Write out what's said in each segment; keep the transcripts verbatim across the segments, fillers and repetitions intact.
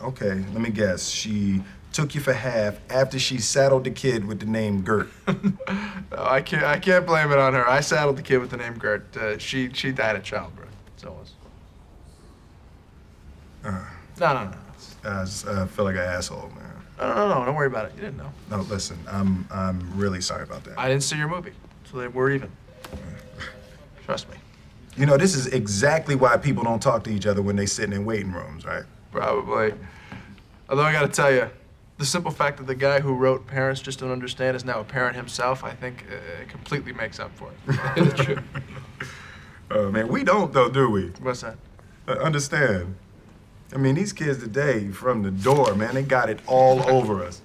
Okay, let me guess. She took you for half after she saddled the kid with the name Gert. no, I can't. I can't blame it on her. I saddled the kid with the name Gert. Uh, she she died at childbirth. So it was. Uh, no, no, no. I just uh, feel like an asshole, man. No, no, no. Don't worry about it. You didn't know. No, listen. I'm I'm really sorry about that. I didn't see your movie, so they were even. Trust me. You know, this is exactly why people don't talk to each other when they sitting in waiting rooms, right? Probably. Although I gotta tell you, the simple fact that the guy who wrote Parents Just Don't Understand is now a parent himself, I think uh, completely makes up for it. The truth. Uh, man, we don't though, do we? What's that? Uh, understand. I mean, these kids today, from the door, man, they got it all over us.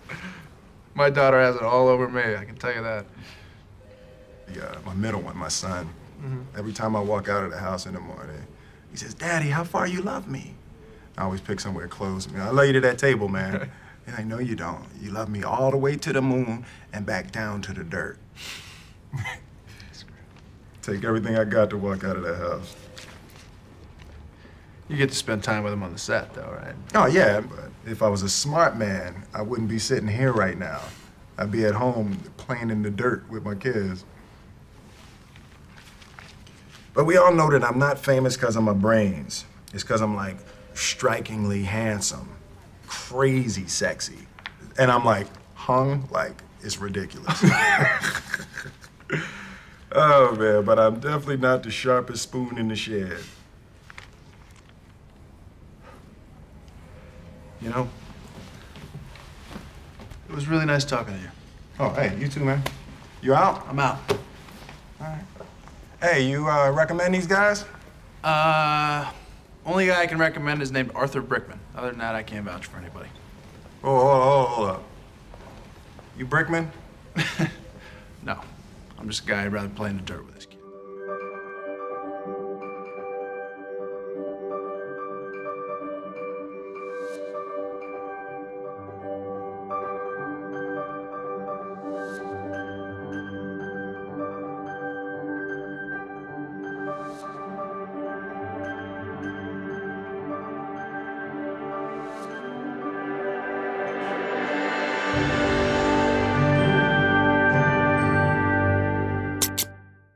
My daughter has it all over me, I can tell you that. Yeah, my middle one, my son. Mm-hmm. Every time I walk out of the house in the morning, he says, "Daddy, how far you love me?" I always pick somewhere close. I mean, I love you to that table, man. And I know you don't. You love me all the way to the moon and back down to the dirt. Take everything I got to walk out of that house. You get to spend time with him on the set, though, right? Oh, yeah. But if I was a smart man, I wouldn't be sitting here right now. I'd be at home playing in the dirt with my kids. But we all know that I'm not famous because of my brains. It's because I'm like strikingly handsome, crazy sexy. And I'm like hung like it's ridiculous. Oh man, but I'm definitely not the sharpest spoon in the shed. You know, it was really nice talking to you. Oh, hey, you too, man. You out? I'm out. All right. Hey, you uh, recommend these guys? Uh, only guy I can recommend is named Arthur Brickman. Other than that, I can't vouch for anybody. Oh, hold, hold, hold up. You Brickman? No, I'm just a guy I'd rather play in the dirt with this kid.